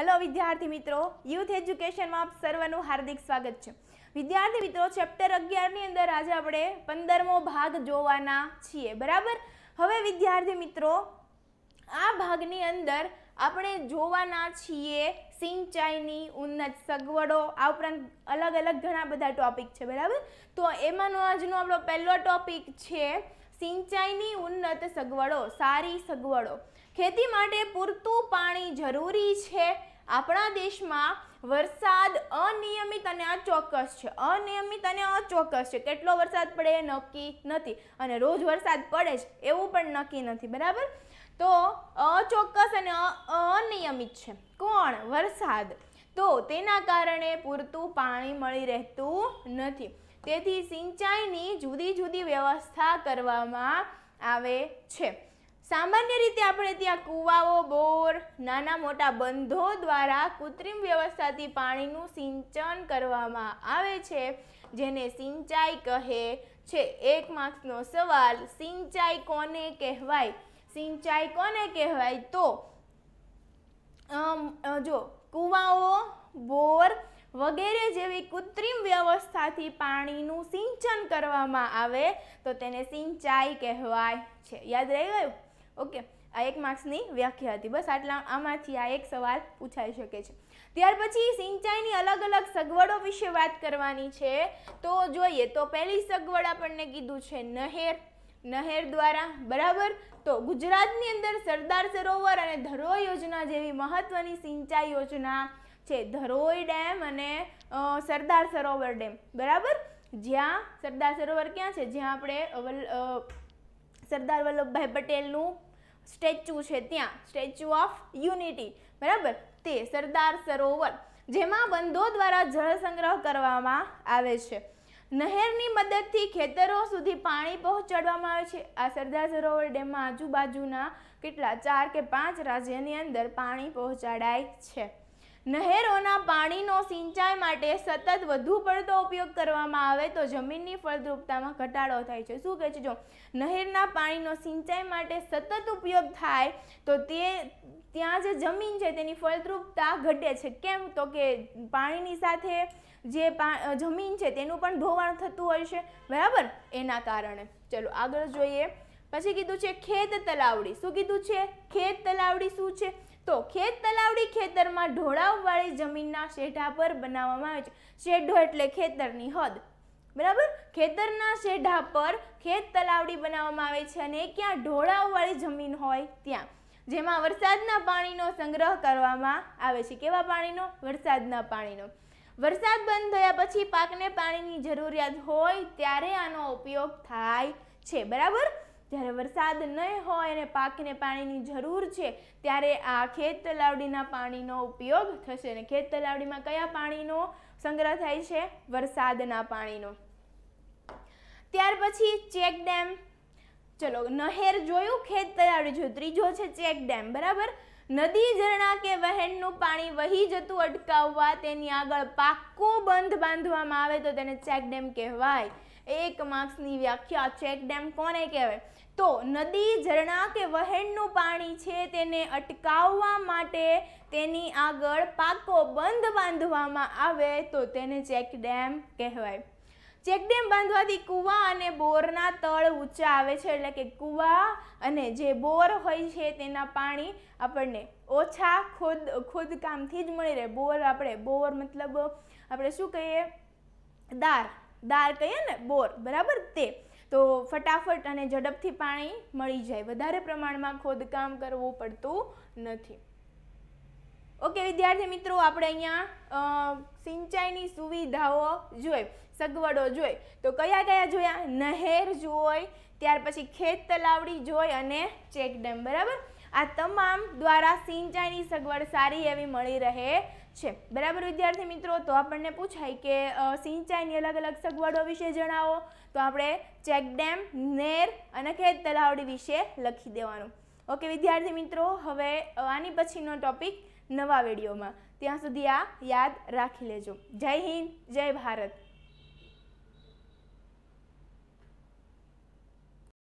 Hello विद्यार्थी मित्रों, youth education में आप सर्वनु हार्दिक स्वागत है। विद्यार्थी मित्रों, चैप्टर 11 ની અંદર આજે આપણે 15મો ભાગ જોવાના છીએ, બરાબર। હવે વિદ્યાર્થી मित्रों, आ ભાગની અંદર આપણે જોવાના છીએ સિંચાઈની ઉન્નત સગવડો, આ ઉપરાંત अलग अलग ઘણા બધા ટોપિક છે, બરાબર। તો એમાંનો આજનો આપણો પહેલો ટોપિક છે સિંચાઈની ઉન્નત સગવડો, સારી સગવડો। खेती माटे पूरतुं पाणी जरूरी छे। आपणा देशमां वरसाद अनियमित अने अचोक्कस छे, अनियमित अने अचोक्कस छे। केटलो वरसाद पड़े नक्की नथी अने रोज वरसाद पड़े ज एवुं पण नक्की नथी, बराबर। तो अचोक्कस अने अनियमित छे कोण? वरसाद। तो तेना कारणे पूरतुं पाणी मळी रहेतुं नथी। तेथी सिंचाईनी जुदी जुदी व्यवस्था करवामां आवे छे। सामान्य रीते आपणे त्यां कूवाओ, बोर, नाना मोटा बंधो द्वारा कृत्रिम व्यवस्थाथी पाणीनुं सिंचन करवामां आवे छे, जेने सिंचाई कहे छे। एक मार्क्सनो सवाल, सिंचाई कोने कहेवाय? सिंचाई कोने कहेवाय? तो जो कूवाओ, बोर वगैरह जेवी कृत्रिम व्यवस्थाथी पाणीनुं सिंचन करवामां आवे तो तेने सिंचाई कहेवाय छे। याद रही गयुं? ओके, आ एक मार्क्सनी व्याख्या थी। बस आटला आमांथी आ एक सवाल पूछाई शके छे। त्यार पछी सिंचाईनी अलग अलग सगवड़ों विषे वात करवानी छे। तो जोईए तो पहली सगवड़ आपणे कीधुं छे नहेर, नहेर द्वारा, बराबर। तो गुजरातनी अंदर सरदार सरोवर अने धरोई योजना जेवी महत्वनी सिंचाई योजना छे। धरोई डेम अने सरदार सरोवर डेम, बराबर। ज्यां सरदार सरोवर क्यां छे? ज्यां आपणे सरदार वल्लभ भाई पटेलनु स्टेच्यू है, त्या स्टैच्यू ऑफ यूनिटी, बराबर। ते सरदार सरोवर जेमा बंधो द्वारा जल संग्रह करवामां आवे छे। नहेरनी मददथी खेतरो सुधी पाणी पहोंचाडवामां आवे छे। आ सरदार सरोवर डेममां आजूबाजूना केटला 4 કે 5 राज्यनी अंदर पाणी पहोंचाडाय छे। नहेरोना पाणीनो सिंचाई माटे सतत वधु पड़तो उपयोग करवामां आवे तो जमीननी फलद्रुपतामां घटाडो थाय छे। शुं कहे छे? जो नहेरना पाणीनो सिंचाई माटे सतत उपयोग थाय तो त्यां जे जमीन छे तेनी फलद्रुपता घटे छे। केम? तो के पाणीनी साथे जे जमीन छे तेनुं पण धोवाण थतुं होय छे, बराबर, एना कारणे। चलो आगळ जोईए। पछी कीधुं छे खेत तलावडी। शुं कीधुं छे? खेत तलावडी शुं छे? तो खेत तलावडी खेतर में ढोळाव वाली जमीनना शेढा पर बनाववामां आवे छे। शेढो एटले खेतरनी हद, बराबर। खेतरना शेढा पर खेत तलावडी बनाववामां आवे छे अने क्या ढोळाव वाली जमीन होय त्यां, जेमां वरसादना पाणीनो संग्रह करवामां आवे छे। केवा पाणीनो? वरसादना पाणीनो। वरसाद बंध थया पछी पाकने पाणीनी जरूरियात होय त्यारे आनो उपयोग थाय छे, बराबर। જ્યારે વરસાદ ન હોય અને પાકને પાણીની જરૂર છે ત્યારે આ ખેત તલાવડીના પાણીનો ઉપયોગ થશે અને ખેત તલાવડીમાં કયા પાણીનો સંગ્રહ થાય છે? વરસાદના પાણીનો। ત્યાર પછી ચેક ડેમ। ચલો, નહેર જોયું, ખેત તલાવડી જોયું, ત્રીજો છે ચેક ડેમ, બરાબર। નદી, ઝરણા કે વહેણનું પાણી વહી જતું અટકાવવા તેની આગળ પાક્કો બંધ બાંધવામાં આવે તો તેને ચેક ડેમ કહેવાય। एक मार्क्सनी व्याख्या, चेक डेम कोने कहेवाय? तो नदी, झरणा के वहेणनुं पाणी छे तेने अटकाववा माटे तेनी आगळ पाको बंध बांधवामां आवे तो तेने चेक डेम कहेवाय। चेक डेम बांधवाथी कूवा अने बोरना तळ ऊंचा आवे छे, एटले के कूवा अने जे बोर होय छे तेना पाणी आपणने ओछा खोदकामथी ज मळी रहे। बोर आपणे, बोर मतलब आपणे शुं कहीए? दार, दार कहीए ने बोर, बराबर। ते तो फटाफट अने झडपथी पाणी मळी जाय, वधारे प्रमाणमां खोदकाम करवू पड़तुं नथी। ओके विद्यार्थी मित्रों, आपणे अहींया सिंचाईनी सुविधाओ जोई, सगवड़ो जोई। तो कया कया जोया? नहेर जोई, त्यार पछी खेत तलावडी जोई अने चेक डेम, बराबर। आ तमाम द्वारा सिंचाईनी सगवड़ सारी एवी मळी रहे छे, बराबर। विद्यार्थी मित्रों, तो आपने पूछाय के सिंचाईनी अलग अलग सगवड़ों विषे जणावो तो आपणे चेक डेम, नहेर अने खेत तलावडी विषे लखी देवानुं। ओके विद्यार्थी मित्रों, हवे आनी पछीनो टॉपिक नवा विडियोमां। त्यां सुधी आ याद राखी लेजो। जय हिंद, जय भारत।